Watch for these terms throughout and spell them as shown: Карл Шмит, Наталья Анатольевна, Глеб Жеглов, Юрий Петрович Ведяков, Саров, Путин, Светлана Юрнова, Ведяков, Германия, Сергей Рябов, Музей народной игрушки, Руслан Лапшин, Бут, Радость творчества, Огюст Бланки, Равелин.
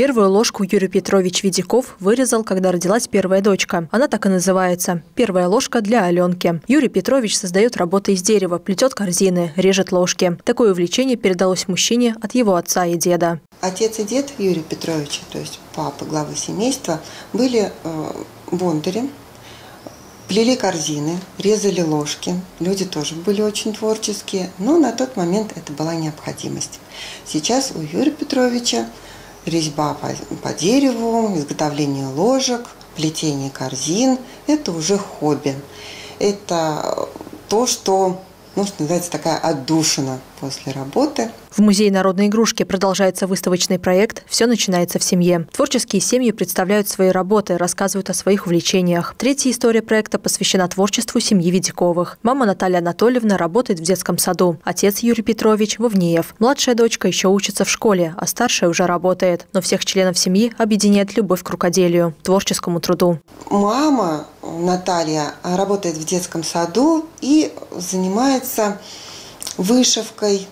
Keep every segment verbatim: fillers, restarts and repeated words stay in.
Первую ложку Юрий Петрович Ведяков вырезал, когда родилась первая дочка. Она так и называется – «Первая ложка для Аленки». Юрий Петрович создает работы из дерева, плетет корзины, режет ложки. Такое увлечение передалось мужчине от его отца и деда. Отец и дед Юрия Петровича, то есть папа, главы семейства, были бондари, плели корзины, резали ложки. Люди тоже были очень творческие, но на тот момент это была необходимость. Сейчас у Юрия Петровича резьба по, по дереву, изготовление ложек, плетение корзин – это уже хобби. Это то, что, ну, что называется, такая отдушина после работы. В Музее народной игрушки продолжается выставочный проект «Все начинается в семье». Творческие семьи представляют свои работы, рассказывают о своих увлечениях. Третья история проекта посвящена творчеству семьи Ведяковых. Мама Наталья Анатольевна работает в детском саду. Отец Юрий Петрович – Вовнеев. Младшая дочка еще учится в школе, а старшая уже работает. Но всех членов семьи объединяет любовь к рукоделию, творческому труду. Мама Наталья работает в детском саду и занимается вышивкой,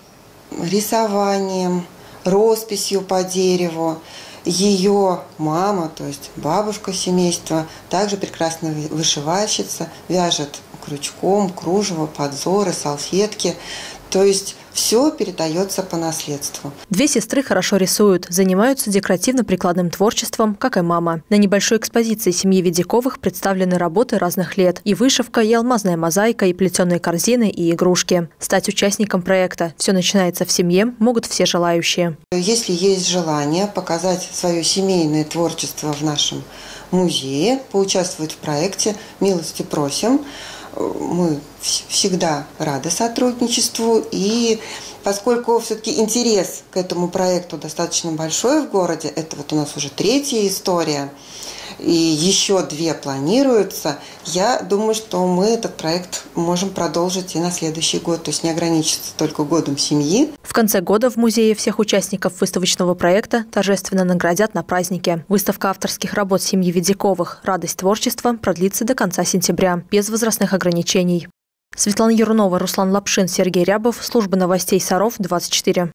рисованием, росписью по дереву. Ее мама, то есть бабушка семейства, также прекрасная вышивальщица, вяжет крючком, кружево, подзоры, салфетки. То есть все передается по наследству. Две сестры хорошо рисуют, занимаются декоративно-прикладным творчеством, как и мама. На небольшой экспозиции семьи Ведяковых представлены работы разных лет. И вышивка, и алмазная мозаика, и плетеные корзины, и игрушки. Стать участником проекта «Все начинается в семье» могут все желающие. Если есть желание показать свое семейное творчество в нашем музее, поучаствовать в проекте, милости просим. Мы всегда рады сотрудничеству, и поскольку все-таки интерес к этому проекту достаточно большой в городе, это вот у нас уже третья история, и еще две планируются, я думаю, что мы этот проект можем продолжить и на следующий год, то есть не ограничиться только годом семьи. В конце года в музее всех участников выставочного проекта торжественно наградят на празднике. Выставка авторских работ семьи Ведяковых «Радость творчества» продлится до конца сентября, без возрастных ограничений. Светлана Юрнова, Руслан Лапшин, Сергей Рябов. Служба новостей Саров, двадцать четыре.